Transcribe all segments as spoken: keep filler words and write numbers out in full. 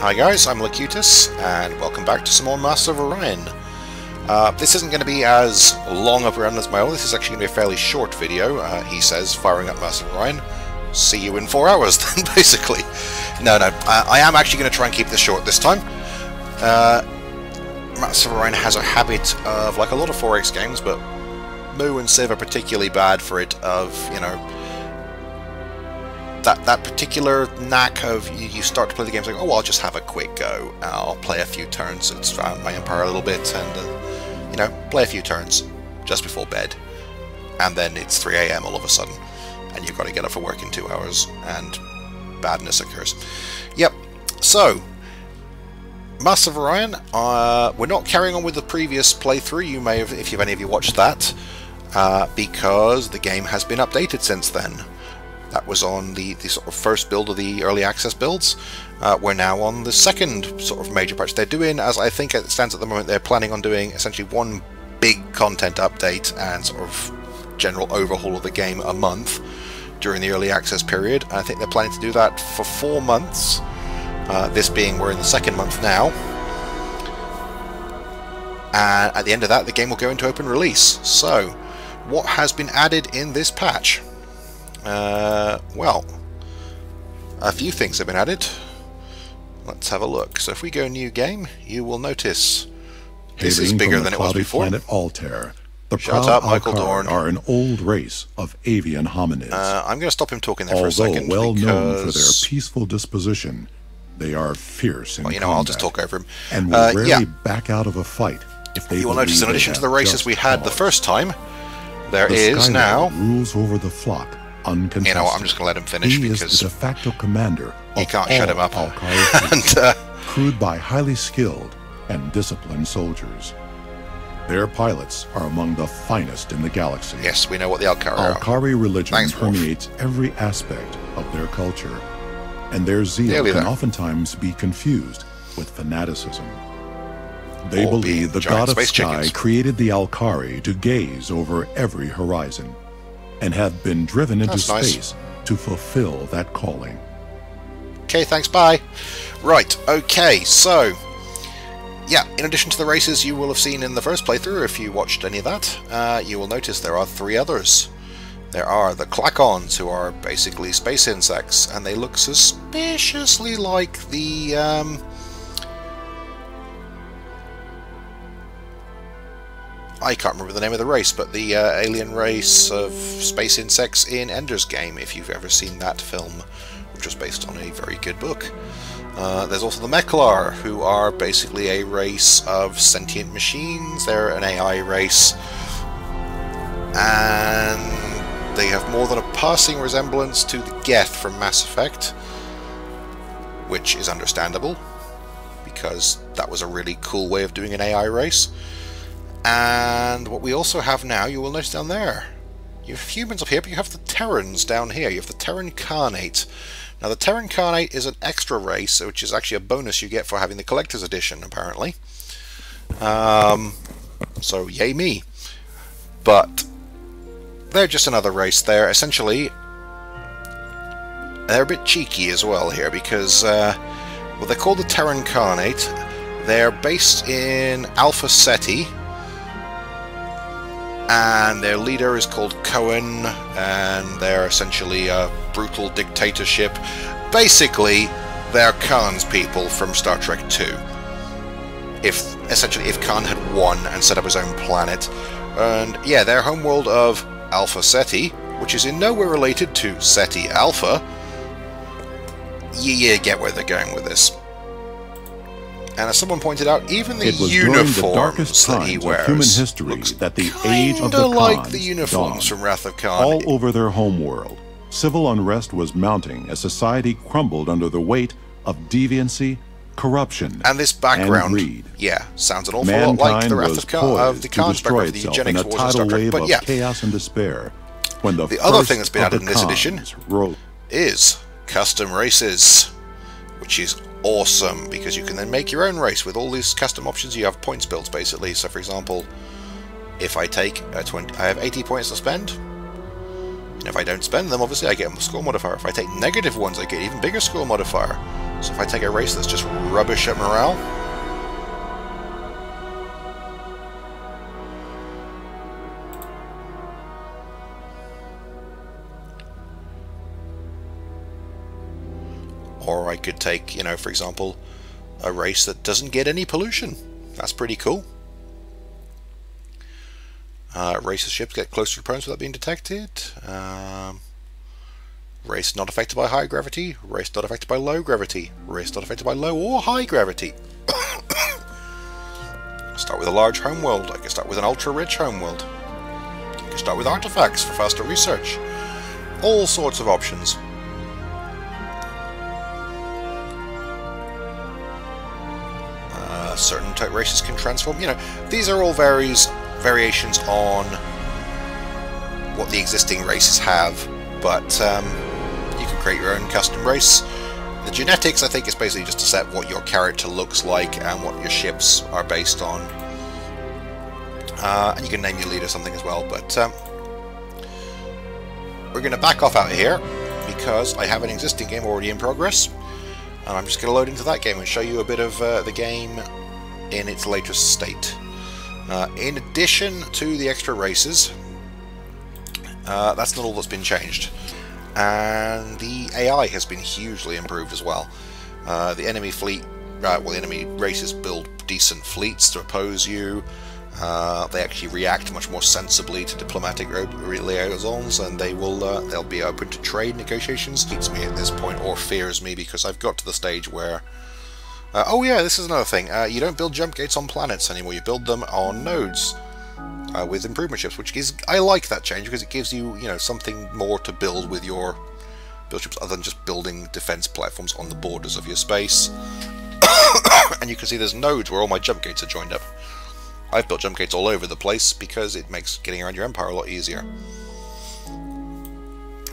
Hi guys, I'm Locutus, and welcome back to some more Master of Orion. Uh, this isn't going to be as long of a run as my old. This is actually going to be a fairly short video. Uh, he says, firing up Master of Orion. See you in four hours, then, basically. No, no, I, I am actually going to try and keep this short this time. Uh, Master of Orion has a habit of, like a lot of four X games, but Mu and Civ are particularly bad for it, of, you know, That, that particular knack of you, you start to play the games like, oh, well, I'll just have a quick go. I'll play a few turns, it's found my empire a little bit, and, uh, you know, play a few turns just before bed. And then it's three A M all of a sudden, and you've got to get up for work in two hours, and badness occurs. Yep, so, Master of Orion, uh, we're not carrying on with the previous playthrough, you may have, if you've, any of you watched that, uh, because the game has been updated since then. That was on the, the sort of first build of the early access builds. Uh, we're now on the second sort of major patch. They're doing, as I think it stands at the moment, they're planning on doing essentially one big content update and sort of general overhaul of the game a month during the early access period. I think they're planning to do that for four months. Uh, this being, we're in the second month now. And at the end of that, the game will go into open release. So, what has been added in this patch? Uh, well, a few things have been added. Let's have a look. So if we go new game, you will notice this is bigger than it was before. Planet Altair, the Shut up, Michael Dorn. Are an old race of avian hominids. Uh, I'm going to stop him talking there Although for a second. Well because... known for their peaceful disposition, they are fierce in well, you know, combat. I'll just talk over him. And will uh, rarely yeah. back out of a fight if they. You will notice, in addition to the races we had the first time, there the is now rules over the flock. Uncontested. You know what, I'm just going to let him finish he because is the de facto commander he can't shut him up. and, uh, crewed by highly skilled and disciplined soldiers. Their pilots are among the finest in the galaxy. Yes, we know what the Alkari are. Alkari religion Thanks, permeates Wolf. every aspect of their culture, and their zeal Nearly can there. oftentimes be confused with fanaticism. They or believe the god of sky chickens. created the Alkari to gaze over every horizon, and have been driven into That's space nice. to fulfill that calling. Okay, thanks, bye. Right, okay, so, yeah, in addition to the races you will have seen in the first playthrough, if you watched any of that, uh, you will notice there are three others. There are the Clacons, who are basically space insects, and they look suspiciously like the, um... I can't remember the name of the race, but the uh, alien race of space insects in Ender's Game, if you've ever seen that film, which was based on a very good book. Uh, there's also the Meklar, who are basically a race of sentient machines. They're an A I race, and they have more than a passing resemblance to the Geth from Mass Effect, which is understandable, because that was a really cool way of doing an A I race. And what we also have now, you will notice down there, you have humans up here, but you have the Terrans down here. You have the Terran Carnate. Now, the Terran Carnate is an extra race, which is actually a bonus you get for having the Collector's Edition, apparently. Um, so, yay me. But they're just another race there. Essentially, they're a bit cheeky as well here, because, uh, well, they're called the Terran Carnate. They're based in Alpha Ceti, and their leader is called Cohen, and they're essentially a brutal dictatorship. Basically, they're Khan's people from Star Trek two. If, essentially, if Khan had won and set up his own planet. And, yeah, their homeworld of Alpha Ceti, which is in no way related to Ceti Alpha. Yeah, yeah, get where they're going with this. And as someone pointed out, even the uniforms the that he wears human history looks that the age of the like the uniforms from Wrath of Khan. All over their homeworld, civil unrest was mounting as society crumbled under the weight of deviancy, corruption, and this background. And greed. Yeah, sounds an awful Mankind lot like the Wrath of Khan, of the Khan's background, of the Eugenics War and Star Trek. But yeah, chaos and despair. When the, the other thing that's been added in this edition wrote. is custom races, which is awesome, because you can then make your own race with all these custom options. You have points builds, basically. So, for example, if I take a twenty, I have eighty points to spend. And if I don't spend them, obviously, I get a score modifier. If I take negative ones, I get an even bigger score modifier. So if I take a race that's just rubbish at morale, or I could take, you know, for example, a race that doesn't get any pollution. That's pretty cool. Uh, race of ships get closer to opponents without being detected. Um, race not affected by high gravity. Race not affected by low gravity. Race not affected by low or high gravity. Start with a large homeworld. I can start with an ultra-rich homeworld. I can start with artifacts for faster research. All sorts of options. Uh, certain type races can transform. You know, these are all varies. variations on what the existing races have, but um, you can create your own custom race. The genetics, I think, is basically just to set what your character looks like and what your ships are based on, uh, and you can name your leader something as well, but um, we're going to back off out of here because I have an existing game already in progress, and I'm just going to load into that game and show you a bit of uh, the game in its latest state. Uh, in addition to the extra races, uh, that's not all that's been changed, and the A I has been hugely improved as well. Uh, the enemy fleet, uh, well, the enemy races build decent fleets to oppose you. Uh, they actually react much more sensibly to diplomatic liaisons, and they will uh, they'll be open to trade negotiations. Keeps me at this point, or fears me, because I've got to the stage where. Uh, oh yeah, this is another thing. Uh, you don't build jump gates on planets anymore. You build them on nodes uh, with improvement ships, which is, I like that change because it gives you, you know, something more to build with your build ships other than just building defense platforms on the borders of your space. And you can see there's nodes where all my jump gates are joined up. I've built jump gates all over the place because it makes getting around your empire a lot easier.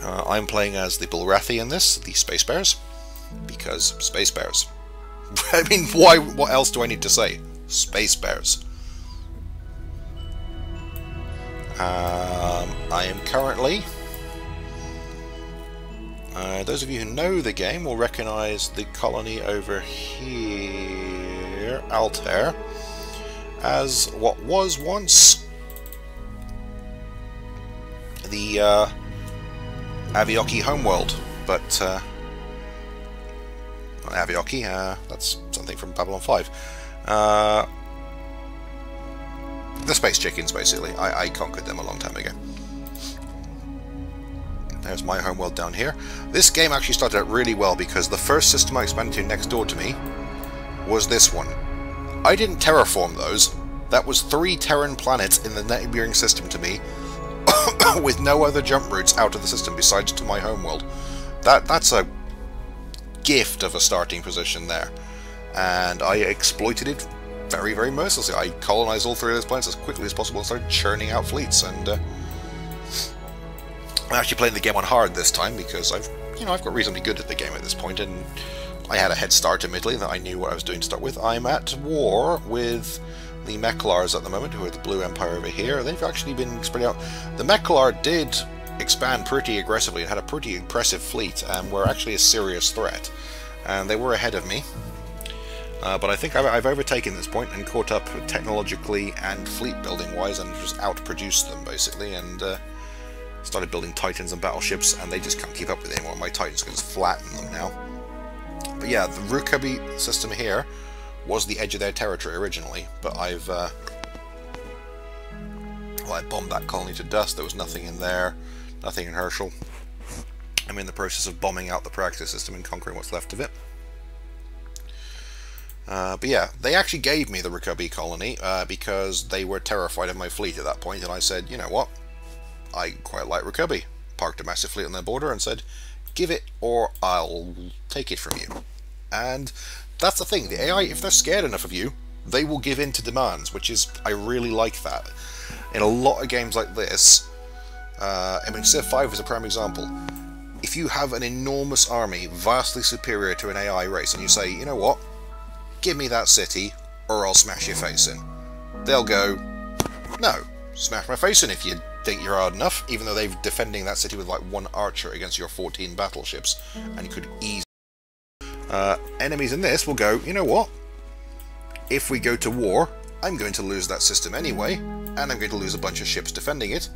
Uh, I'm playing as the Bulrathi in this, the Space Bears, because Space Bears. I mean, why? What else do I need to say? Space Bears. Um, I am currently... Uh, those of you who know the game will recognise the colony over here, Altair, as what was once the uh, Aviyoki homeworld, but... Uh, Aviaki, uh, that's something from Babylon five. Uh, the space chickens, basically. I, I conquered them a long time ago. There's my homeworld down here. This game actually started out really well because the first system I expanded to next door to me was this one. I didn't terraform those. That was three Terran planets in the neighbouring system to me with no other jump routes out of the system besides to my homeworld. That, that's a gift of a starting position there, and I exploited it very, very mercilessly. I colonized all three of those planets as quickly as possible and started churning out fleets, and uh, I'm actually playing the game on hard this time because I've, you know, I've got reasonably good at the game at this point, and I had a head start admittedly that I knew what I was doing to start with. I'm at war with the Meklars at the moment, who are the Blue Empire over here. They've actually been spreading out. The Meklar did expand pretty aggressively and had a pretty impressive fleet and were actually a serious threat, and they were ahead of me, uh, but I think I've, I've overtaken this point and caught up technologically and fleet building wise, and just outproduced them basically, and uh, started building Titans and battleships, and they just can't keep up with it anymore. My Titans can just flatten them now. But yeah, the Rukabi system here was the edge of their territory originally, but I've uh, well, I bombed that colony to dust. There was nothing in there. Nothing in Herschel. I'm in the process of bombing out the Praxis system and conquering what's left of it. Uh, but yeah, they actually gave me the Rukabi colony uh, because they were terrified of my fleet at that point, and I said, you know what, I quite like Rukabi. Parked a massive fleet on their border and said, give it or I'll take it from you. And that's the thing, the A I, if they're scared enough of you, they will give in to demands, which is, I really like that. In a lot of games like this, Uh, I mean, Civ five is a prime example. If you have an enormous army vastly superior to an A I race and you say, you know what, give me that city or I'll smash your face in, they'll go, no, smash my face in if you think you're hard enough, even though they're defending that city with like one archer against your fourteen battleships and could easily Uh, enemies in this will go, you know what? If we go to war, I'm going to lose that system anyway, and I'm going to lose a bunch of ships defending it.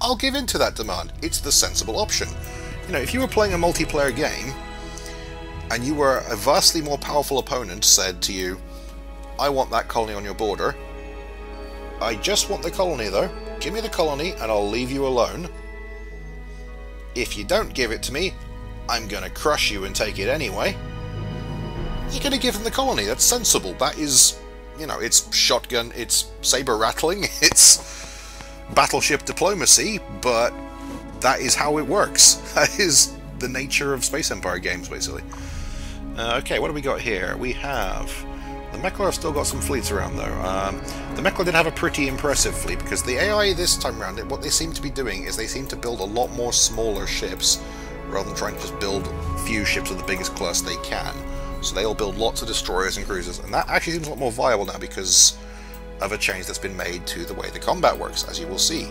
I'll give in to that demand. It's the sensible option. You know, if you were playing a multiplayer game, and you were a vastly more powerful opponent said to you, I want that colony on your border. I just want the colony though. Give me the colony and I'll leave you alone. If you don't give it to me, I'm going to crush you and take it anyway. You're going to give them the colony. That's sensible. That is, you know, it's shotgun, it's saber rattling, it's battleship diplomacy, but that is how it works. That is the nature of Space Empire games, basically. Uh, okay, what do we got here? We have... The Meklar have still got some fleets around, though. Um, the Meklar did have a pretty impressive fleet, because the A I this time around, what they seem to be doing is they seem to build a lot more smaller ships, rather than trying to just build few ships of the biggest class they can. So they'll build lots of destroyers and cruisers, and that actually seems a lot more viable now because of a change that's been made to the way the combat works, as you will see.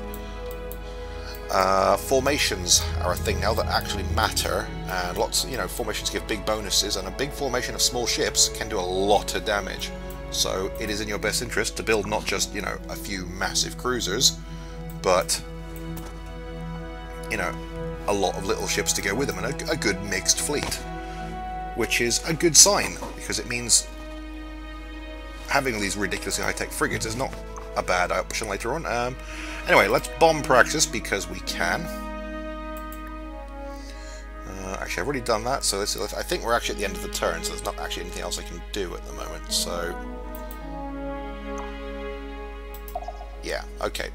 Uh, formations are a thing now that actually matter, and lots, you know, formations give big bonuses, and a big formation of small ships can do a lot of damage. So it is in your best interest to build not just, you know, a few massive cruisers, but, you know, a lot of little ships to go with them, and a, a good mixed fleet. Which is a good sign, because it means having these ridiculously high-tech frigates is not a bad option later on. Um, anyway, let's bomb Praxis because we can. Uh, actually, I've already done that, so this is, I think we're actually at the end of the turn, so there's not actually anything else I can do at the moment, so... Yeah, okay.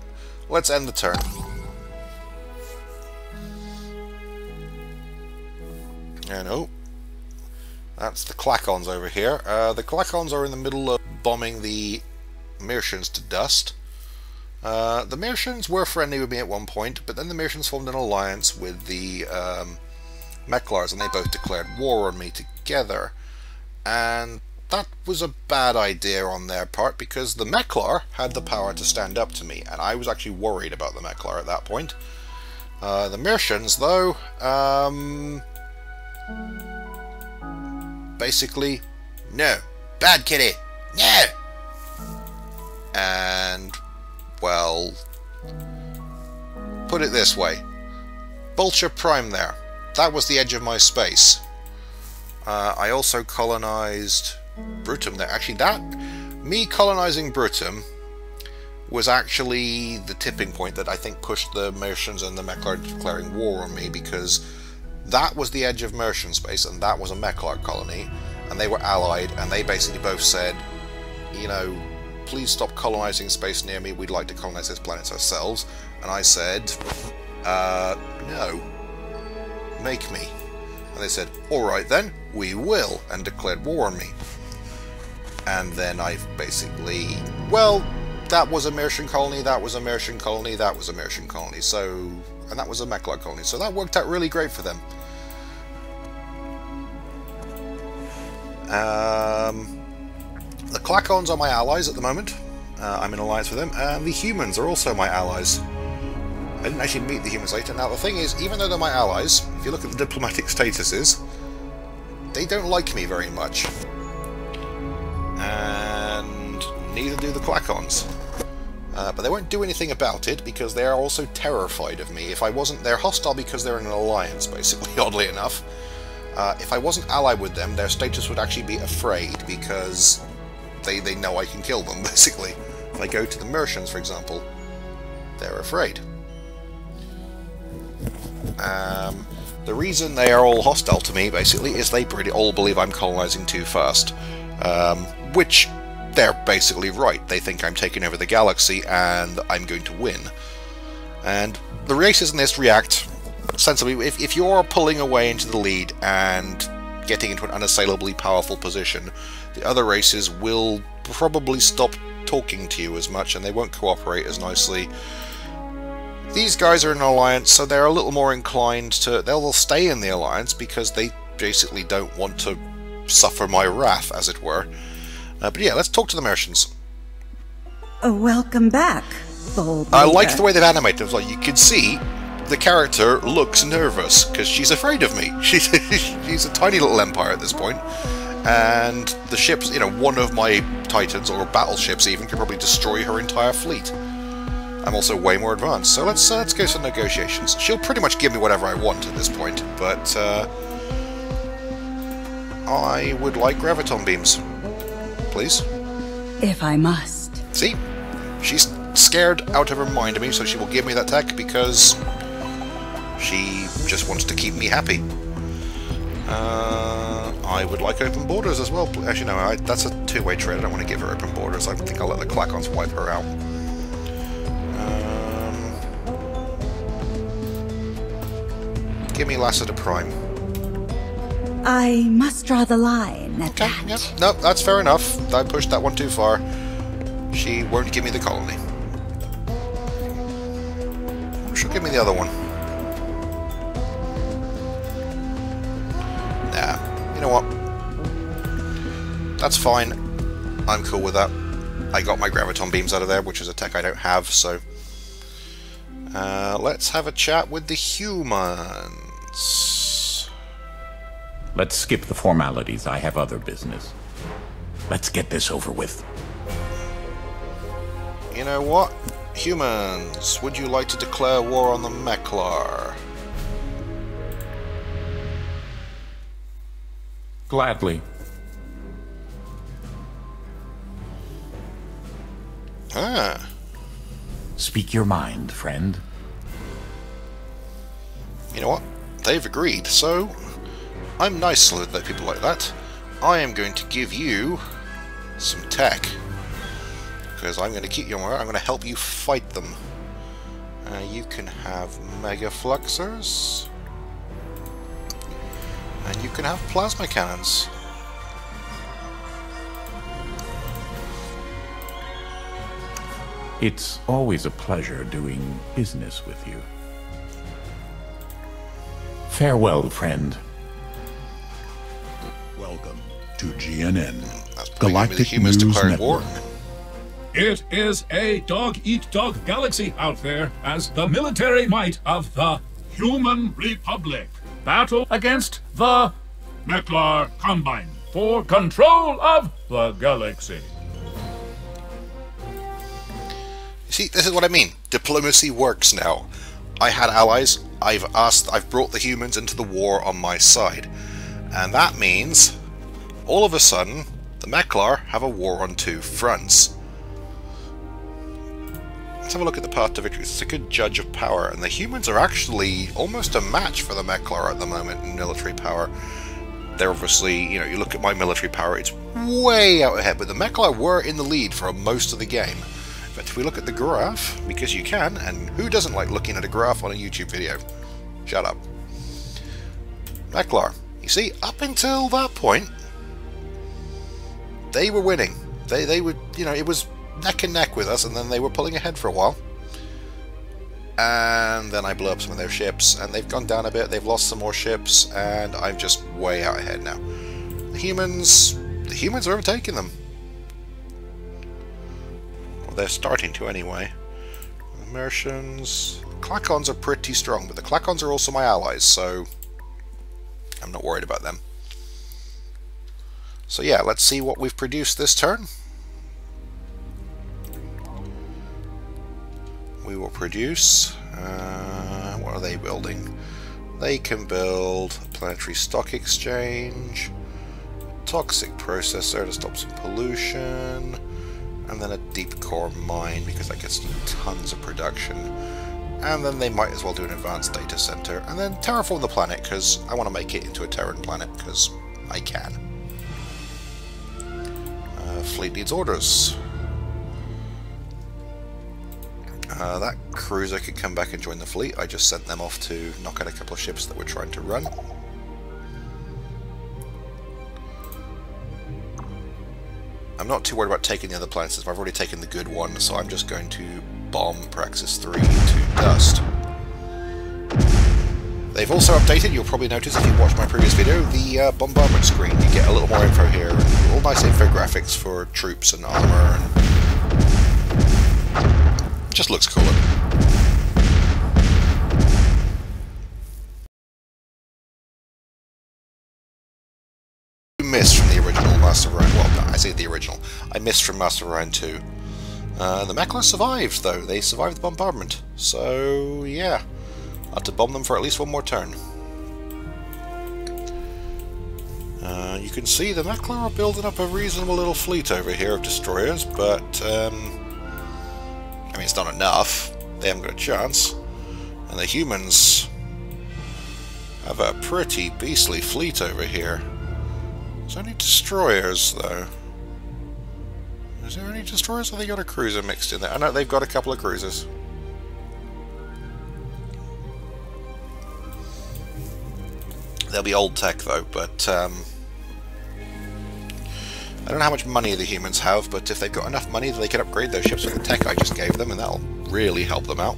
Let's end the turn. And oh, that's the Clacons over here. Uh, the Clacons are in the middle of bombing the Mrrshans to dust. Uh, the Mrrshans were friendly with me at one point, but then the Mrrshans formed an alliance with the um, Meklars, and they both declared war on me together. And that was a bad idea on their part, because the Meklar had the power to stand up to me, and I was actually worried about the Meklar at that point. Uh, the Mrrshans, though, um, basically, no. Bad kitty! No! And, well, put it this way, Mezzo Prime there, that was the edge of my space. Uh, I also colonised Brutum there. Actually, that, me colonising Brutum was actually the tipping point that I think pushed the Mrrshans and the Meklar declaring war on me, because that was the edge of Mrrshans space, and that was a Meklar colony, and they were allied, and they basically both said, you know, please stop colonizing space near me, we'd like to colonize this planet ourselves. And I said, uh, no, make me. And they said, alright then, we will, and declared war on me. And then I've basically, well, that was a Mrrshans colony, that was a Mrrshans colony, that was a Mrrshans colony, so, and that was a Meklar colony, so that worked out really great for them. Um... The Klackons are my allies at the moment. Uh, I'm in alliance with them, and the humans are also my allies. I didn't actually meet the humans later. Now the thing is, even though they're my allies, if you look at the diplomatic statuses, they don't like me very much. And neither do the Klackons. Uh, but they won't do anything about it, because they are also terrified of me. If I wasn't... They're hostile because they're in an alliance, basically, oddly enough. Uh, if I wasn't allied with them, their status would actually be afraid, because... They, they know I can kill them, basically. If I go to the Mrrshans, for example, they're afraid. Um, the reason they are all hostile to me, basically, is they pretty all believe I'm colonizing too fast. Um, which, they're basically right. They think I'm taking over the galaxy and I'm going to win. And the races in this react sensibly. If, if you're pulling away into the lead and getting into an unassailably powerful position, the other races will probably stop talking to you as much, and they won't cooperate as nicely. These guys are in an alliance, so they're a little more inclined to... They'll stay in the alliance, because they basically don't want to suffer my wrath, as it were. Uh, but yeah, let's talk to the Mrrshans. Oh, welcome back, bold leader. I like the way they've animated it. Like, you can see the character looks nervous because she's afraid of me. She's she's a tiny little empire at this point, and the ships, you know, one of my Titans or battleships even could probably destroy her entire fleet. I'm also way more advanced, so let's uh, let's go some negotiations. She'll pretty much give me whatever I want at this point, but uh, I would like graviton beams, please. If I must. See, she's scared out of her mind of me, so she will give me that tech because she just wants to keep me happy. Uh, I would like open borders as well. Actually, no, I, that's a two-way trade. I don't want to give her open borders. I think I'll let the Klackons wipe her out. Give me Lassiter Prime. I must draw the line at okay, that. Yep. No, that's fair enough. I pushed that one too far. She won't give me the colony. She'll give me the other one. Nah. You know what? That's fine. I'm cool with that. I got my graviton beams out of there, which is a tech I don't have, so... Uh, let's have a chat with the humans. Let's skip the formalities. I have other business. Let's get this over with. You know what? Humans, would you like to declare war on the Meklar? Gladly. Ah. Speak your mind, friend. You know what? They've agreed, so I'm nice with that people like that. I am going to give you some tech because I'm going to keep you on. I'm going to help you fight them. Uh, you can have mega fluxers, and you can have plasma cannons. It's always a pleasure doing business with you. Farewell, friend. Welcome to G N N, Galactic News Network. It is a dog-eat-dog galaxy out there as the military might of the Human Republic battle against the Meklar Combine for control of the galaxy. See, this is what I mean. Diplomacy works now. I had allies. I've asked, I've brought the humans into the war on my side. And that means, all of a sudden, the Meklar have a war on two fronts. Let's have a look at the path to victory. It's a good judge of power, and the humans are actually almost a match for the Meklar at the moment in military power. They're obviously, you know, you look at my military power, it's way out ahead, but the Meklar were in the lead for most of the game. But if we look at the graph, because you can, and who doesn't like looking at a graph on a YouTube video? Shut up. Meklar. You see, up until that point, they were winning. They they would, you know, it was neck and neck with us, and then they were pulling ahead for a while. And then I blew up some of their ships, and they've gone down a bit, they've lost some more ships, and I'm just way out ahead now. The humans, the humans are overtaking them. They're starting to anyway. The Mrrshans. The Clacons are pretty strong, but the Clacons are also my allies, so I'm not worried about them. So yeah, let's see what we've produced this turn. We will produce... Uh, what are they building? They can build a planetary stock exchange, a toxic processor to stop some pollution, and then a deep core mine because that gets tons of production. And then they might as well do an advanced data center, and then terraform the planet because I want to make it into a Terran planet because I can. Uh, fleet needs orders. Uh, that cruiser could come back and join the fleet. I just sent them off to knock out a couple of ships that were trying to run. I'm not too worried about taking the other planets, I've already taken the good one, so I'm just going to bomb Praxis three to dust. They've also updated, you'll probably notice if you watched my previous video, the uh, bombardment screen. You get a little more info here, and all nice infographics for troops and armor, and it just looks cooler. missed from the original Master of Orion. Well, no, I say the original. I missed from Master of Orion two. Uh, the Meklar survived, though. They survived the bombardment. So, yeah. I'll have to bomb them for at least one more turn. Uh, you can see the Meklar are building up a reasonable little fleet over here of destroyers, but, um... I mean, it's not enough. They haven't got a chance. And the humans have a pretty beastly fleet over here. Is there any destroyers, though? Is there any destroyers? Have they got a cruiser mixed in there? I know they've got a couple of cruisers. They'll be old tech, though, but um, I don't know how much money the humans have, but if they've got enough money, they can upgrade their ships with the tech I just gave them, and that'll really help them out.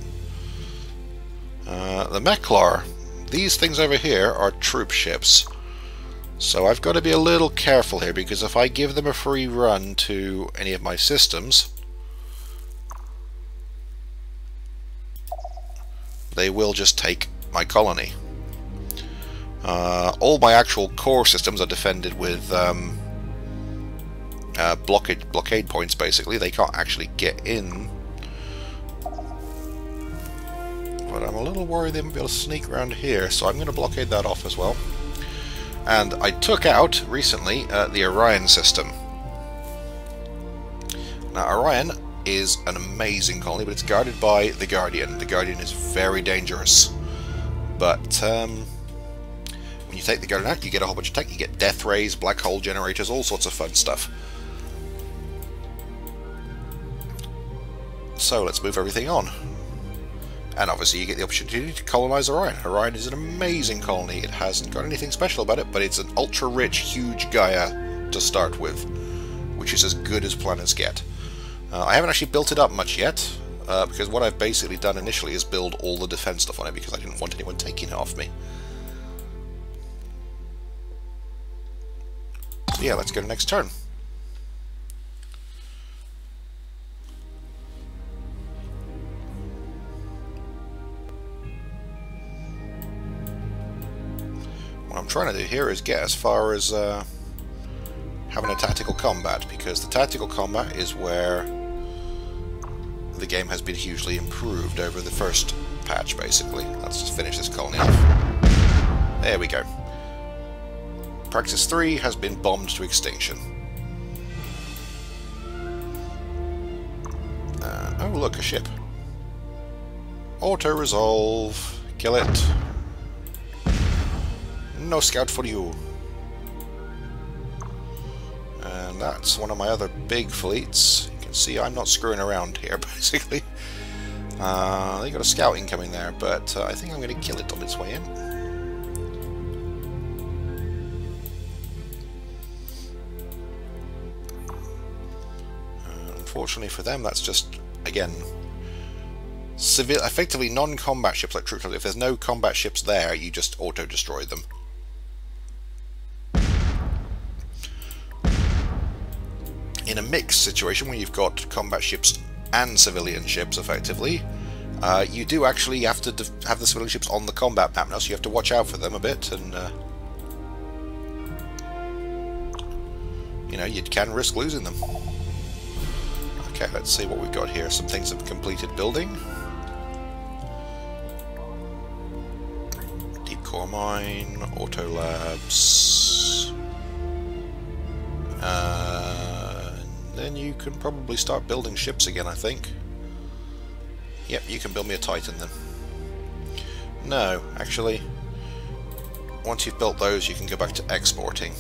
Uh, the Meklar, these things over here are troop ships, so I've got to be a little careful here, because if I give them a free run to any of my systems, they will just take my colony. Uh, all my actual core systems are defended with um, uh, blockade, blockade points, basically. They can't actually get in. But I'm a little worried they won't be able to sneak around here, so I'm going to blockade that off as well. And I took out, recently, uh, the Orion system. Now, Orion is an amazing colony, but it's guarded by the Guardian. The Guardian is very dangerous. But, um... when you take the Guardian out, you get a whole bunch of tech. You get death rays, black hole generators, all sorts of fun stuff. So let's move everything on. And obviously you get the opportunity to colonize Orion. Orion is an amazing colony. It hasn't got anything special about it, but it's an ultra-rich, huge Gaia to start with, which is as good as planets get. Uh, I haven't actually built it up much yet, uh, because what I've basically done initially is build all the defense stuff on it, because I didn't want anyone taking it off me. Yeah, let's go to next turn. What I'm trying to do here is get as far as uh, having a tactical combat, because the tactical combat is where the game has been hugely improved over the first patch, basically. Let's just finish this colony off. There we go. Praxis three has been bombed to extinction. Uh, oh look, a ship. Auto-resolve. Kill it. No scout for you. And that's one of my other big fleets. You can see I'm not screwing around here, basically. Uh, they got a scout incoming there, but uh, I think I'm going to kill it on its way in. Fortunately for them, that's just, again, civil, effectively non-combat ships like troops. If there's no combat ships there, you just auto-destroy them. In a mixed situation, where you've got combat ships and civilian ships, effectively, uh, you do actually have to have the civilian ships on the combat map now, so you have to watch out for them a bit, and, uh, you know, you can risk losing them. Okay, let's see what we've got here. Some things have completed building. Deep core mine, auto labs. Uh, then you can probably start building ships again, I think. Yep, you can build me a Titan then. No, actually, once you've built those, you can go back to exporting.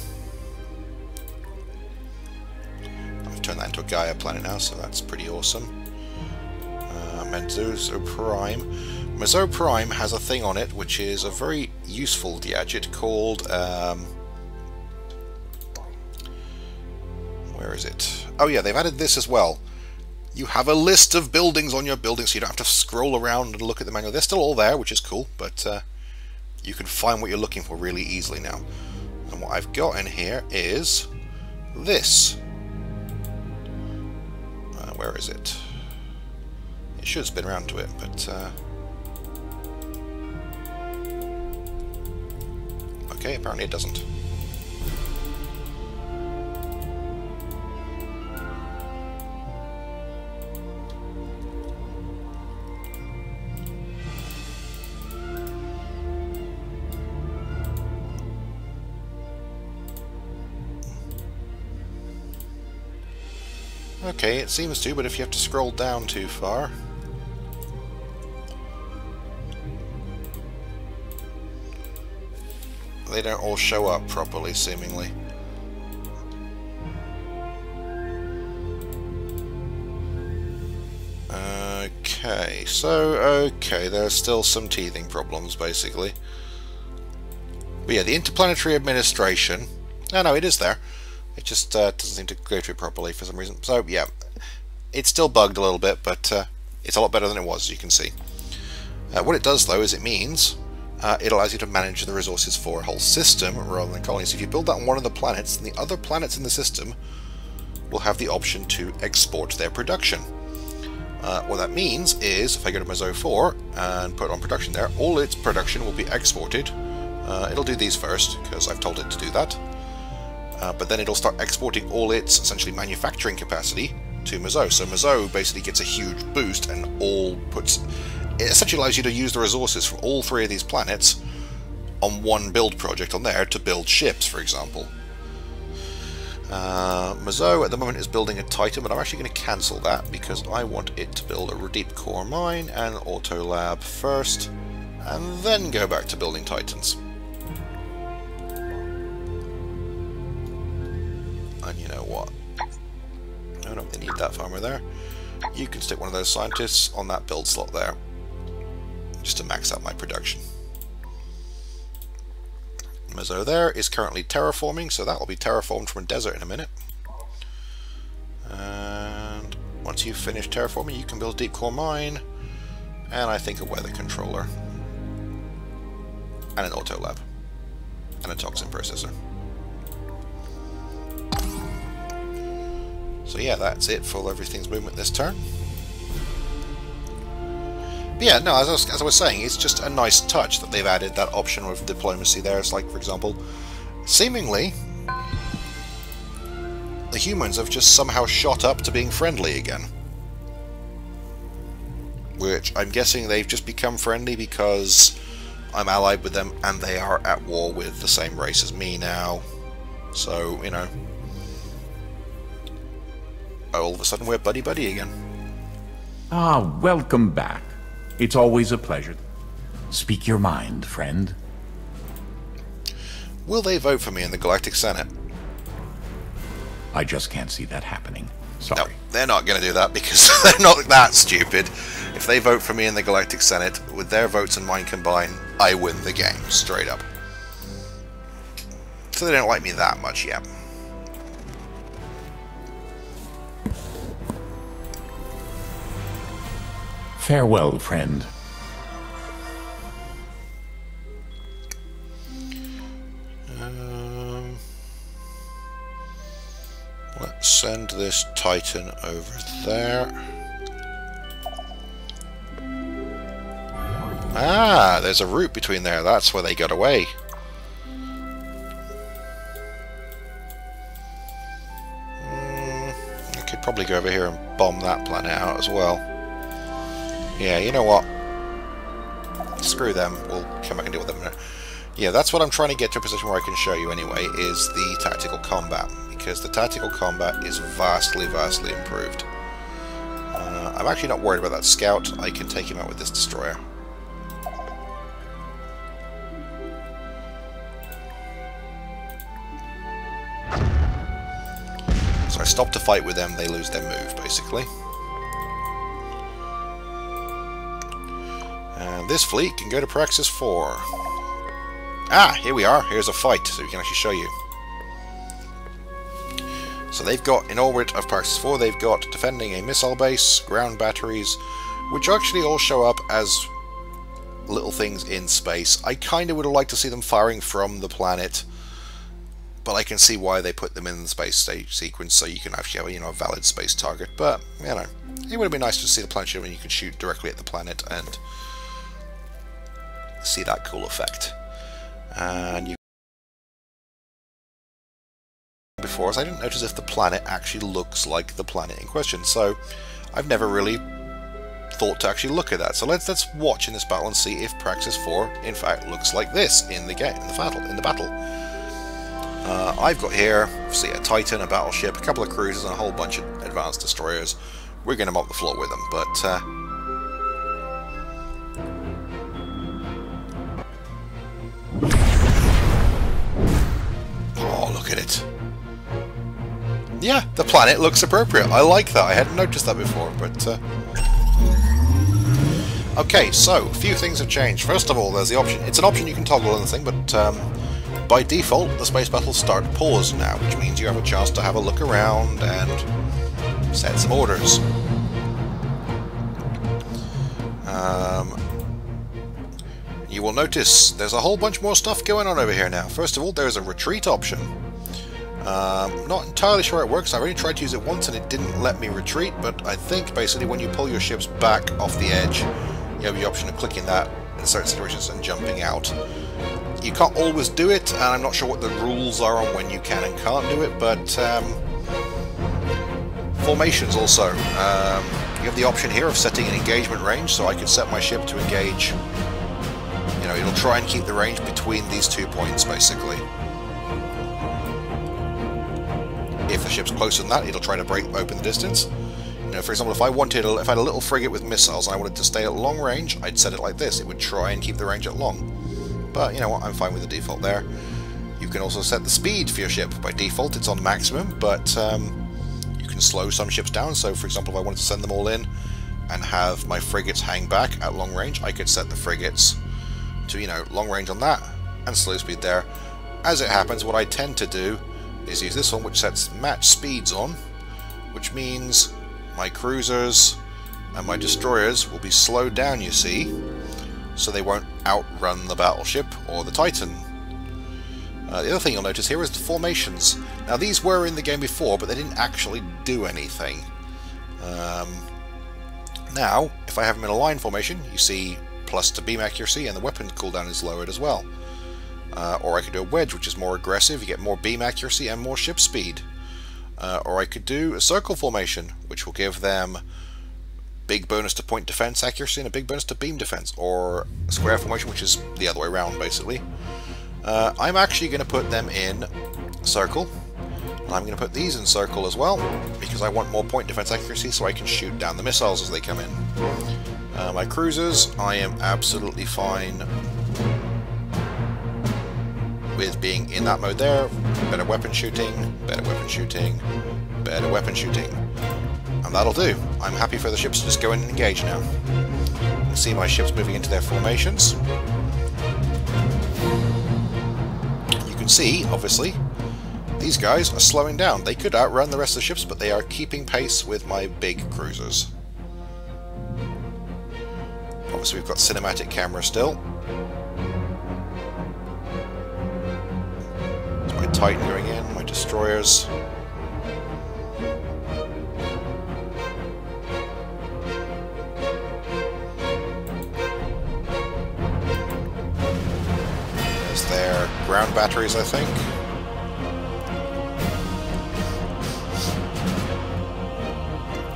Turn that into a Gaia planet now, so that's pretty awesome. Uh, Mezzo Prime. Mezzo Prime has a thing on it which is a very useful gadget called. Um, where is it? Oh, yeah, they've added this as well. You have a list of buildings on your building, so you don't have to scroll around and look at the manual. They're still all there, which is cool, but uh, you can find what you're looking for really easily now. And what I've got in here is this. Where is it? It should spin around to it, but uh... okay, apparently it doesn't. Okay, it seems to, but if you have to scroll down too far... They don't all show up properly, seemingly. Okay, so, okay, there are still some teething problems, basically. But yeah, the Interplanetary Administration... No, no, it is there. It just uh, doesn't seem to go to it properly for some reason. So, yeah, it's still bugged a little bit, but uh, it's a lot better than it was, as you can see. Uh, what it does, though, is it means... Uh, it allows you to manage the resources for a whole system rather than colonies. If you build that on one of the planets, then the other planets in the system will have the option to export their production. Uh, what that means is, if I go to Mezzo four and put on production there, all its production will be exported. Uh, it'll do these first, because I've told it to do that. Uh, but then it'll start exporting all its, essentially, manufacturing capacity to Mezzo. So Mezzo basically gets a huge boost and all puts... It essentially allows you to use the resources from all three of these planets on one build project on there to build ships, for example. Uh, Mezzo at the moment is building a Titan, but I'm actually going to cancel that because I want it to build a deep core mine and auto lab first, and then go back to building Titans. And you know what? I don't really need that farmer there. You can stick one of those scientists on that build slot there, just to max out my production. Mezzo there is currently terraforming, so that will be terraformed from a desert in a minute. And once you've finished terraforming, you can build a deep core mine, and I think a weather controller, and an auto lab, and a toxin processor. So yeah, that's it for everything's movement this turn. Yeah, no, as I, was, as I was saying, it's just a nice touch that they've added that option with diplomacy there. It's like, for example, seemingly the humans have just somehow shot up to being friendly again. Which, I'm guessing they've just become friendly because I'm allied with them and they are at war with the same race as me now. So, you know, all of a sudden we're buddy-buddy again. Ah, welcome back. It's always a pleasure. Speak your mind, friend. Will they vote for me in the Galactic Senate? I just can't see that happening. Sorry. No, they're not going to do that because they're not that stupid. If they vote for me in the Galactic Senate, with their votes and mine combined, I win the game, straight up. So they don't like me that much yet. Farewell, friend. Um, let's send this Titan over there. Ah, there's a route between there. That's where they got away. Mm, I could probably go over here and bomb that planet out as well. Yeah, you know what? Screw them. We'll come back and deal with them in a minute. Yeah, that's what I'm trying to get to a position where I can show you anyway, is the tactical combat. Because the tactical combat is vastly, vastly improved. Uh, I'm actually not worried about that scout. I can take him out with this destroyer. So I stop to fight with them, they lose their move, basically. And this fleet can go to Praxis four. Ah, here we are. Here's a fight, so we can actually show you. So they've got, in orbit of Praxis four, they've got defending a missile base, ground batteries, which actually all show up as little things in space. I kind of would have liked to see them firing from the planet, but I can see why they put them in the space stage sequence, so you can actually have, you know, a valid space target. But, you know, it would have been nice to see the planet when you can shoot directly at the planet and... see that cool effect. And you before us, I didn't notice if the planet actually looks like the planet in question, so I've never really thought to actually look at that. So let's let's watch in this battle and see if Praxis four in fact looks like this in the game in the battle in the battle. Uh, I've got here, see, a Titan, a battleship, a couple of cruisers, and a whole bunch of advanced destroyers. We're going to mop the floor with them, but... Uh, oh, look at it. Yeah, the planet looks appropriate. I like that. I hadn't noticed that before, but... Uh, okay, so, a few things have changed. First of all, there's the option. It's an option you can toggle on the thing, but um, by default, the space battles start paused now, which means you have a chance to have a look around and set some orders. Um, you will notice there's a whole bunch more stuff going on over here now. First of all, there's a retreat option. Um, not entirely sure how it works. I already tried to use it once and it didn't let me retreat, but I think basically when you pull your ships back off the edge, you have the option of clicking that in certain situations and jumping out. You can't always do it, and I'm not sure what the rules are on when you can and can't do it, but um, formations also. Um, you have the option here of setting an engagement range, so I could set my ship to engage. You know, it'll try and keep the range between these two points, basically. If the ship's closer than that, it'll try to break open the distance. You know, for example, if I wanted, if I had a little frigate with missiles and I wanted to stay at long range, I'd set it like this. It would try and keep the range at long. But you know what? I'm fine with the default there. You can also set the speed for your ship. By default, it's on maximum, but um, you can slow some ships down. So, for example, if I wanted to send them all in and have my frigates hang back at long range, I could set the frigates to, you know, long range on that and slow speed there. As it happens, what I tend to do is use this one, which sets match speeds on, which means my cruisers and my destroyers will be slowed down, you see, so they won't outrun the battleship or the Titan. Uh, the other thing you'll notice here is the formations. Now, these were in the game before, but they didn't actually do anything. Um, now, if I have them in a line formation, you see plus to beam accuracy, and the weapon cooldown is lowered as well. Uh, or I could do a wedge, which is more aggressive. You get more beam accuracy and more ship speed. Uh, or I could do a circle formation, which will give them big bonus to point defense accuracy and a big bonus to beam defense. Or a square formation, which is the other way around, basically. Uh, I'm actually going to put them in circle. And I'm going to put these in circle as well, because I want more point defense accuracy so I can shoot down the missiles as they come in. Uh, my cruisers, I am absolutely fine with being in that mode there. Better weapon shooting, better weapon shooting, better weapon shooting. And that'll do. I'm happy for the ships to just go in and engage now. You can see my ships moving into their formations. You can see, obviously, these guys are slowing down. They could outrun the rest of the ships, but they are keeping pace with my big cruisers. Obviously, we've got cinematic camera still. My Titan going in, my destroyers. There's their ground batteries, I think.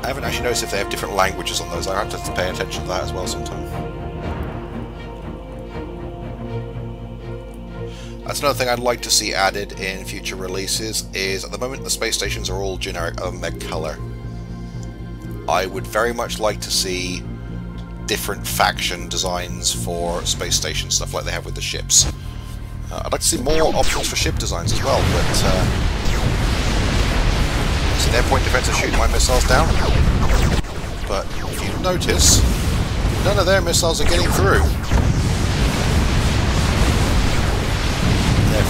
I haven't actually noticed if they have different languages on those. I have to pay attention to that as well sometime. That's another thing I'd like to see added in future releases, is at the moment the space stations are all generic other than their colour. I would very much like to see different faction designs for space station stuff like they have with the ships. Uh, I'd like to see more options for ship designs as well, but... Uh, see, their point defense is shooting my missiles down. But if you notice, none of their missiles are getting through.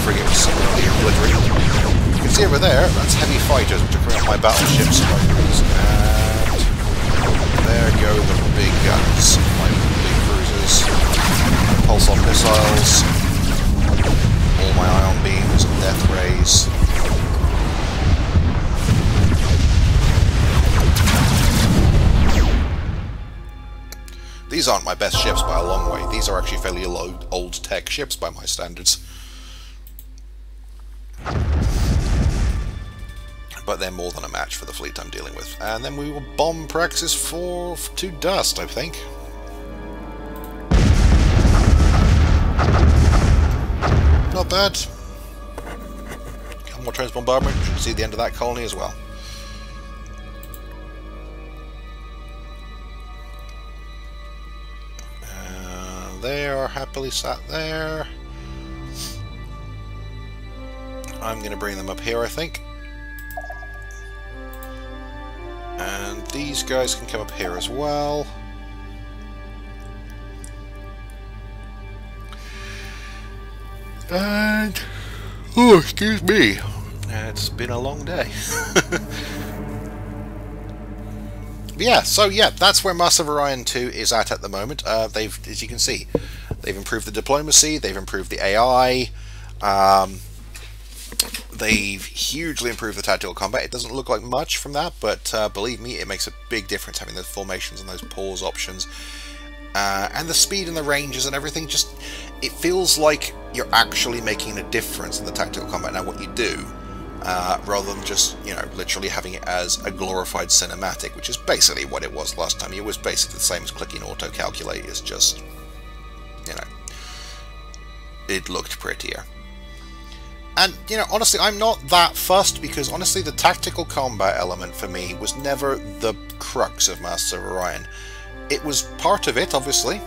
Frigates obliterated. You can see over there, that's heavy fighters which are coming up my battleships. And there go the big guns, my big cruisers, pulse-on missiles, all my ion beams and death rays. These aren't my best ships by a long way. These are actually fairly old tech ships by my standards. But they're more than a match for the fleet I'm dealing with. And then we will bomb Praxis for to dust, I think. Not bad. more trains bombardment, we should see the end of that colony as well. Uh, they are happily sat there. I'm going to bring them up here, I think. And these guys can come up here as well. And... oh, excuse me. It's been a long day. yeah, so yeah, that's where Master of Orion two is at at the moment. Uh, they've, as you can see, they've improved the diplomacy, they've improved the A I, um, they've hugely improved the tactical combat. It doesn't look like much from that, but uh, believe me, it makes a big difference having those formations and those pause options. Uh, and the speed and the ranges and everything, just it feels like you're actually making a difference in the tactical combat now what you do, uh, rather than just, you know, literally having it as a glorified cinematic, which is basically what it was last time. It was basically the same as clicking auto-calculate, it's just, you know, it looked prettier. And, you know, honestly, I'm not that fussed, because, honestly, the tactical combat element for me was never the crux of Master of Orion. It was part of it, obviously,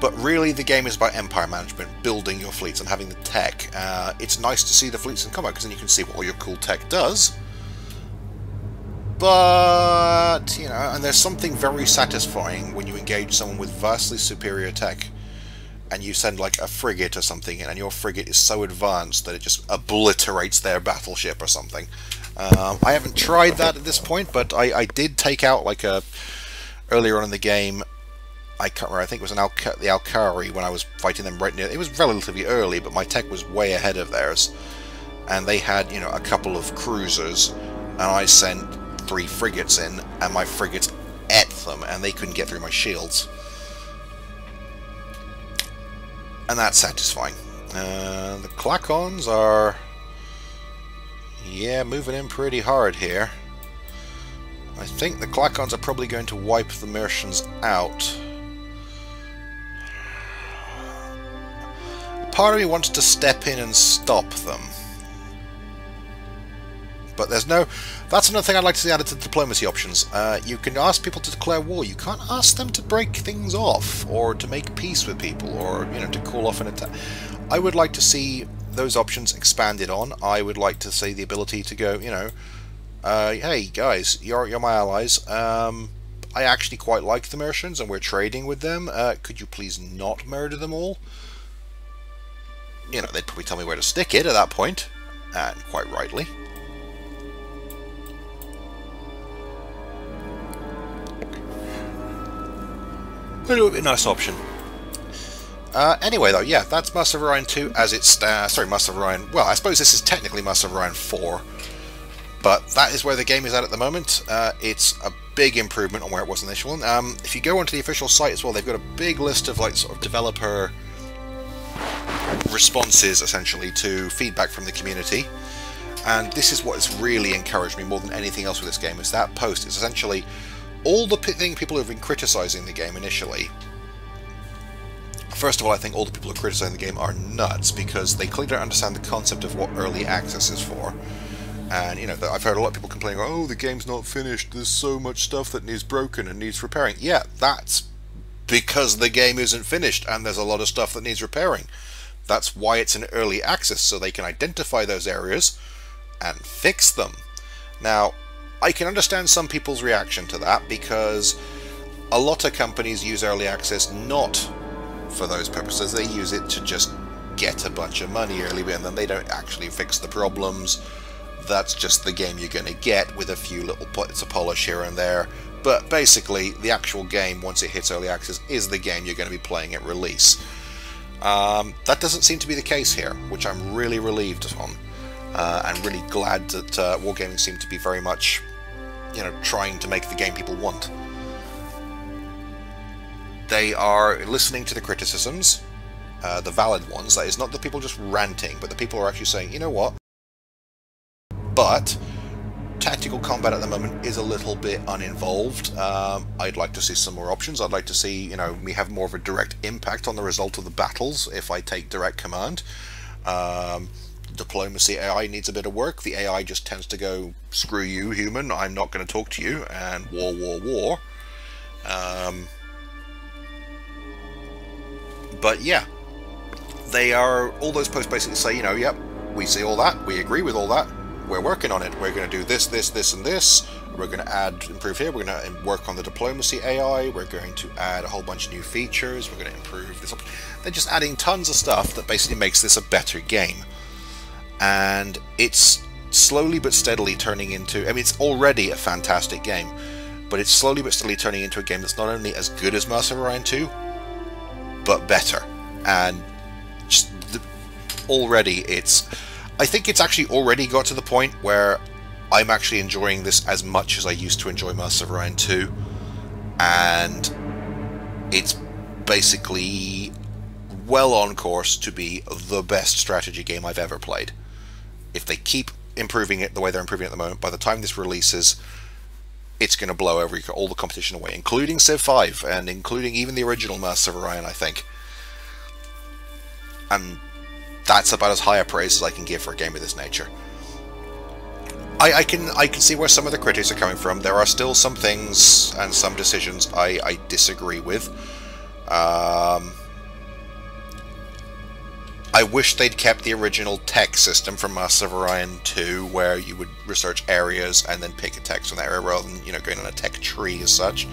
but really the game is about empire management, building your fleets and having the tech. Uh, it's nice to see the fleets in combat, because then you can see what all your cool tech does. But, you know, and there's something very satisfying when you engage someone with vastly superior tech and you send, like, a frigate or something in, and your frigate is so advanced that it just obliterates their battleship or something. Um, I haven't tried that at this point, but I, I did take out, like, a... earlier on in the game, I can't remember, I think it was an Alka the Alkari when I was fighting them right near... It was relatively early, but my tech was way ahead of theirs. And they had, you know, a couple of cruisers, and I sent three frigates in, and my frigates ate them, and they couldn't get through my shields. And that's satisfying. Uh, the Clacons are... yeah, moving in pretty hard here. I think the Klackons are probably going to wipe the Mrrshans out. Part of me wants to step in and stop them. But there's no... that's another thing I'd like to see added to the diplomacy options. Uh, you can ask people to declare war. You can't ask them to break things off, or to make peace with people, or, you know, to call off an attack. I would like to see those options expanded on. I would like to see the ability to go, you know... Uh, hey guys, you're, you're my allies, um, I actually quite like the Mrrshans and we're trading with them, uh, could you please not murder them all? You know, they'd probably tell me where to stick it at that point, and quite rightly. But it would be a nice option. Uh, anyway, though, yeah, that's Master of Orion two as it's, uh, sorry, Master of Orion, well, I suppose this is technically Master of Orion four. But that is where the game is at at the moment. Uh, it's a big improvement on where it was in the initial one. Um, if you go onto the official site as well, they've got a big list of like sort of developer responses, essentially, to feedback from the community. And this is what has really encouraged me more than anything else with this game, is that post. It's essentially all the thing people who have been criticising the game initially. First of all, I think all the people who are criticising the game are nuts, because they clearly don't understand the concept of what early access is for. And, you know, I've heard a lot of people complaining, oh, the game's not finished, there's so much stuff that needs broken and needs repairing. Yeah, that's because the game isn't finished and there's a lot of stuff that needs repairing. That's why it's in early access, so they can identify those areas and fix them. Now, I can understand some people's reaction to that, because a lot of companies use early access not for those purposes. They use it to just get a bunch of money early, and then they don't actually fix the problems. That's just the game you're going to get with a few little bits of polish here and there. But basically, the actual game, once it hits early access, is the game you're going to be playing at release. Um, that doesn't seem to be the case here, which I'm really relieved on. Uh, and really glad that uh, Wargaming seemed to be very much, you know, trying to make the game people want. They are listening to the criticisms, uh, the valid ones. That is, not the people just ranting, but the people are actually saying, you know what? But tactical combat at the moment is a little bit uninvolved. Um, I'd like to see some more options. I'd like to see, you know, me have more of a direct impact on the result of the battles if I take direct command. Um, diplomacy A I needs a bit of work. The A I just tends to go, screw you, human, I'm not going to talk to you, and war, war, war. Um, but yeah, they are, all those posts basically say, you know, yep, we see all that, we agree with all that, we're working on it, we're going to do this, this, this, and this, we're going to add, improve here, we're going to work on the diplomacy A I, we're going to add a whole bunch of new features, we're going to improve this. They're just adding tons of stuff that basically makes this a better game. And it's slowly but steadily turning into, I mean, it's already a fantastic game, but it's slowly but steadily turning into a game that's not only as good as Master of Orion two, but better. And just the, already it's, I think it's actually already got to the point where I'm actually enjoying this as much as I used to enjoy Master of Orion two, and it's basically well on course to be the best strategy game I've ever played. If they keep improving it the way they're improving it at the moment, by the time this releases, it's going to blow every, all the competition away, including Civ five, and including even the original Master of Orion, I think. And that's about as high a praise as I can give for a game of this nature. I, I can I can see where some of the critics are coming from. There are still some things and some decisions I, I disagree with. Um, I wish they'd kept the original tech system from Master of Orion two, where you would research areas and then pick a tech from that area, rather than, you know, going on a tech tree as such.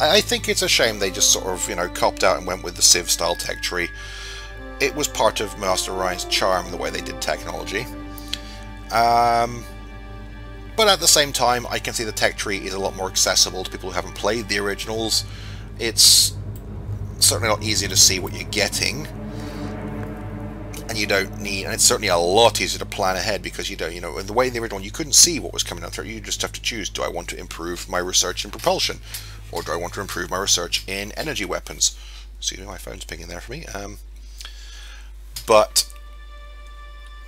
I, I think it's a shame they just sort of, you know, copped out and went with the Civ-style tech tree. It was part of Master of Orion's charm, the way they did technology. Um... But at the same time, I can see the tech tree is a lot more accessible to people who haven't played the originals. It's certainly a lot easier to see what you're getting, and you don't need. And it's certainly a lot easier to plan ahead, because you don't. You know, the way in the original, you couldn't see what was coming down through. You just have to choose: do I want to improve my research in propulsion, or do I want to improve my research in energy weapons? See, my phone's pinging there for me. Um, but.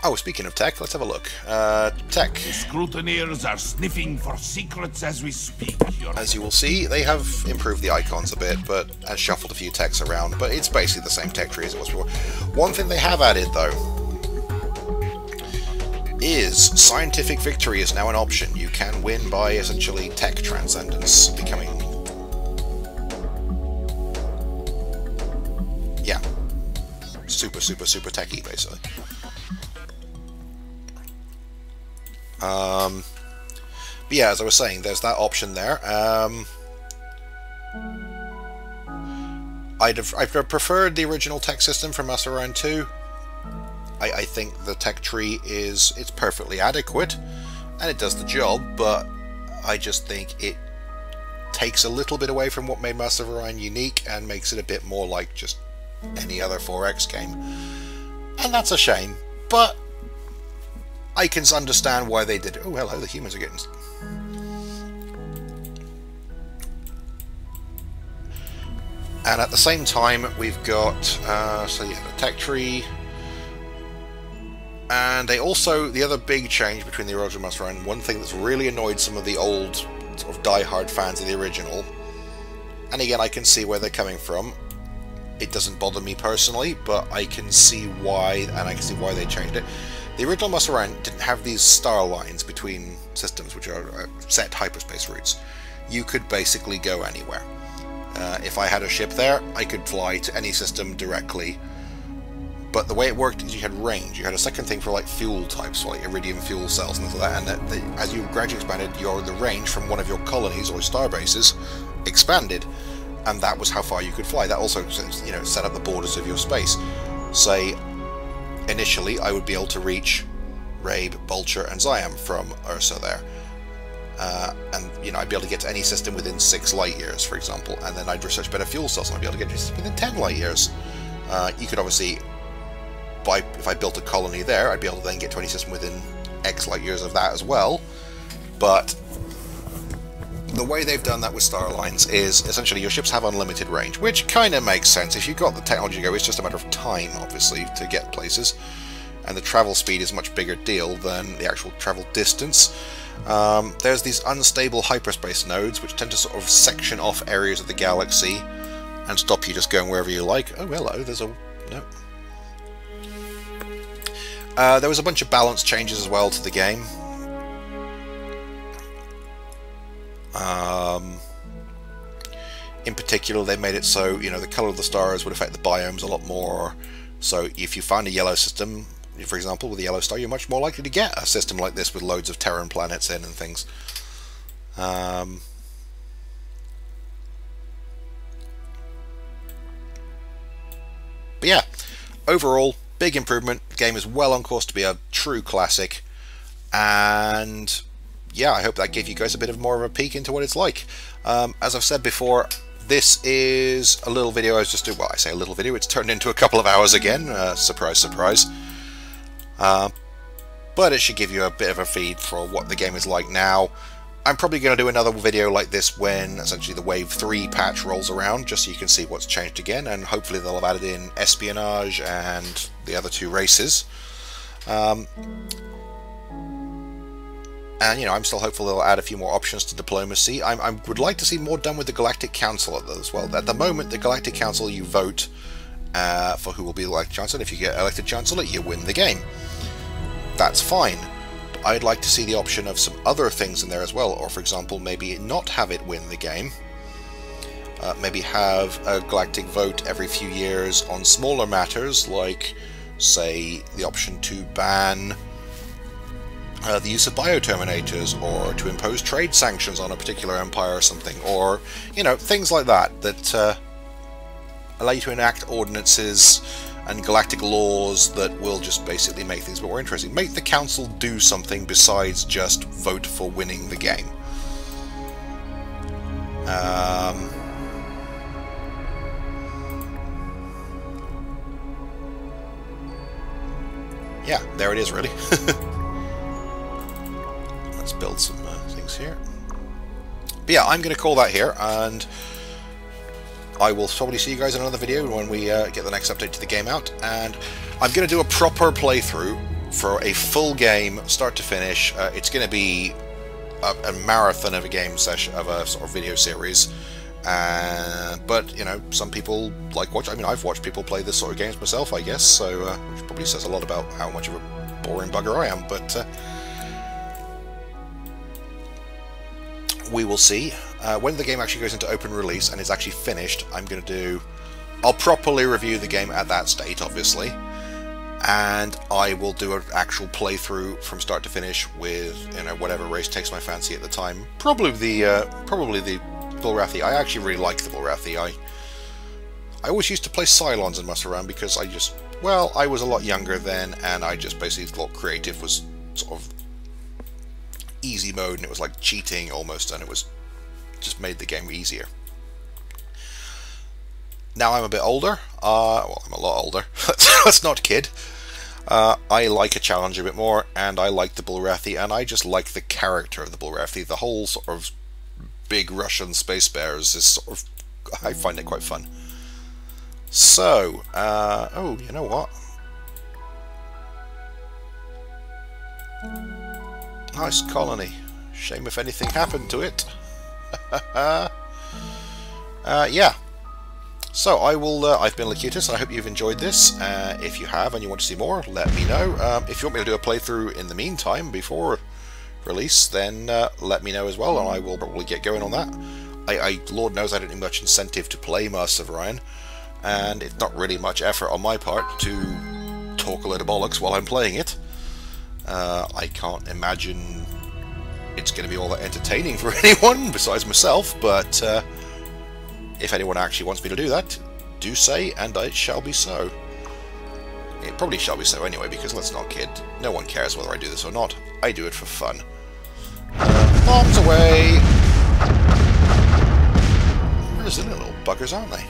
Oh, speaking of tech, let's have a look. Uh, tech. The scrutineers are sniffing for secrets as we speak. As you will see, they have improved the icons a bit, but and shuffled a few techs around, but it's basically the same tech tree as it was before. One thing they have added, though, is scientific victory is now an option. You can win by, essentially, tech transcendence becoming... Yeah. Super, super, super techy, basically. Um, but yeah, as I was saying, there's that option there. Um, I'd have I'd have preferred the original tech system from Master of Orion two. I, I think the tech tree is it's perfectly adequate, and it does the job. But I just think it takes a little bit away from what made Master of Orion unique and makes it a bit more like just any other four X game, and that's a shame. But I can understand why they did it. Oh, hello, the humans are getting... And at the same time, we've got, uh, so yeah, the tech tree. And they also, the other big change between the original Master of Orion, one thing that's really annoyed some of the old sort of die-hard fans of the original, and again, I can see where they're coming from. It doesn't bother me personally, but I can see why, and I can see why they changed it. The original Master of Orion didn't have these star lines between systems, which are set hyperspace routes. You could basically go anywhere. Uh, if I had a ship there, I could fly to any system directly. But the way it worked is you had range. You had a second thing for like fuel types, like iridium fuel cells and things like that. And that, that, as you gradually expanded, your the range from one of your colonies or star bases expanded, and that was how far you could fly. That also, you know, set up the borders of your space. Say. Initially, I would be able to reach Rabe, Bolcher, and Zyam from Ursa there. Uh, and, you know, I'd be able to get to any system within six light years, for example, and then I'd research better fuel cells, and I'd be able to get to within ten light years. Uh, you could obviously, by, if I built a colony there, I'd be able to then get to any system within X light years of that as well. But the way they've done that with star lines is, essentially, your ships have unlimited range, which kind of makes sense. If you've got the technology to go, it's just a matter of time, obviously, to get places. And the travel speed is a much bigger deal than the actual travel distance. Um, there's these unstable hyperspace nodes, which tend to sort of section off areas of the galaxy and stop you just going wherever you like. Oh, hello, there's a... no. Uh, there was a bunch of balance changes as well to the game. Um, in particular, they made it so, you know, the colour of the stars would affect the biomes a lot more. So if you find a yellow system, for example, with a yellow star, you're much more likely to get a system like this with loads of Terran planets in and things. Um... But yeah, overall, big improvement. The game is well on course to be a true classic. And yeah, I hope that gave you guys a bit of more of a peek into what it's like. Um, as I've said before, this is a little video I was just doing. Well, I say a little video. It's turned into a couple of hours again. Uh, surprise, surprise. Uh, but it should give you a bit of a feed for what the game is like now. I'm probably going to do another video like this when essentially the Wave three patch rolls around, just so you can see what's changed again, and hopefully they'll have added in espionage and the other two races. Um, and, you know, I'm still hopeful they'll add a few more options to diplomacy. I'm, I would like to see more done with the Galactic Council as well. At the moment, the Galactic Council, you vote uh, for who will be elected Chancellor, and if you get elected Chancellor, you win the game. That's fine. I'd like to see the option of some other things in there as well, or for example, maybe not have it win the game. Uh, maybe have a galactic vote every few years on smaller matters, like, say, the option to ban uh, the use of bioterminators, or to impose trade sanctions on a particular empire or something, or, you know, things like that, that uh, allow you to enact ordinances and galactic laws that will just basically make things more interesting. Make the council do something besides just vote for winning the game. Um, yeah, there it is, really. Let's build some uh, things here. But yeah, I'm going to call that here, and I will probably see you guys in another video when we uh, get the next update to the game out, and I'm going to do a proper playthrough for a full game, start to finish. Uh, it's going to be a, a marathon of a game session, of a sort of video series, uh, but, you know, some people like watch, I mean, I've watched people play this sort of games myself, I guess, so uh, which probably says a lot about how much of a boring bugger I am, but uh, we will see. Uh, when the game actually goes into open release and is actually finished, I'm going to do... I'll properly review the game at that state, obviously, and I will do an actual playthrough from start to finish with, you know, whatever race takes my fancy at the time. Probably the uh, probably the Bulrathi. I actually really like the Bulrathi. I I always used to play Cylons in Master of Orion because I just... Well, I was a lot younger then, and I just basically thought creative was sort of easy mode, and it was like cheating almost, and it was... just made the game easier. Now I'm a bit older, uh, well, I'm a lot older, let's not kid. Uh, I like a challenge a bit more, and I like the Bulrathi, and I just like the character of the Bulrathi. The whole sort of big Russian space bears is sort of, I find it quite fun. So, uh, oh, you know what? Nice colony. Shame if anything happened to it. uh, yeah. So I will. Uh, I've been Locutus. I hope you've enjoyed this. Uh, if you have and you want to see more, let me know. Um, if you want me to do a playthrough in the meantime before release, then uh, let me know as well, and I will probably get going on that. I, I Lord knows I don't need much incentive to play Master of Orion, and it's not really much effort on my part to talk a load of bollocks while I'm playing it. Uh, I can't imagine it's going to be all that entertaining for anyone besides myself, but uh, if anyone actually wants me to do that, do say, and it shall be so. It probably shall be so anyway, because let's not kid, no one cares whether I do this or not. I do it for fun. Uh, bombs away! Resilient little buggers, aren't they?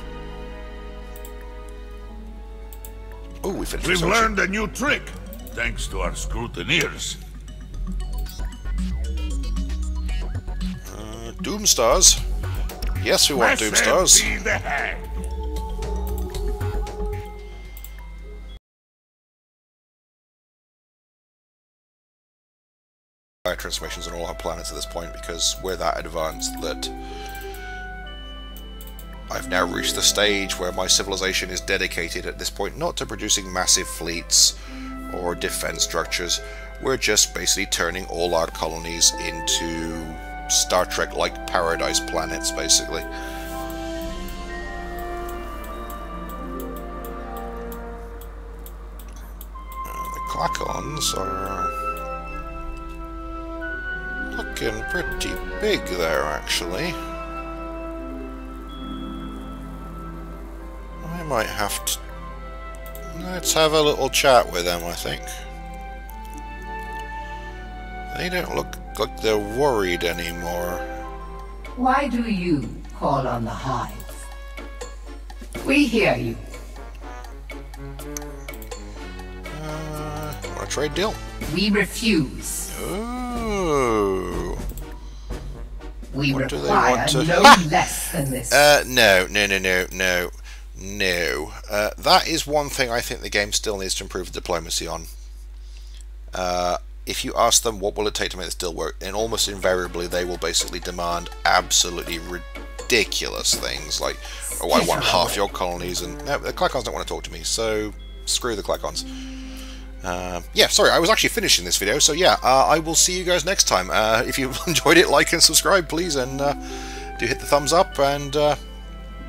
Oh, we finished. We've learned a new trick, thanks to our scrutineers. Doomstars? Yes, we want Doomstars. Fire transformations on all our planets at this point, because we're that advanced that I've now reached the stage where my civilization is dedicated at this point not to producing massive fleets or defense structures. We're just basically turning all our colonies into Star Trek-like paradise planets, basically. The Klackons are looking pretty big there, actually. I might have to... Let's have a little chat with them, I think. They don't look like they're worried anymore. Why do you call on the hives? We hear you. Uh, want a trade deal? We refuse. Oh. We what require do they want to... no less than this. Uh, no, no, no, no, no, no. Uh, that is one thing I think the game still needs to improve the diplomacy on. Uh. If you ask them what will it take to make this deal work, and almost invariably they will basically demand absolutely ridiculous things like, oh, I want half your colonies, and no, the Clacons don't want to talk to me, so screw the Clacons. Uh, yeah, sorry, I was actually finishing this video, so yeah, uh, I will see you guys next time. Uh, if you enjoyed it, like and subscribe, please, and uh, do hit the thumbs up, and uh,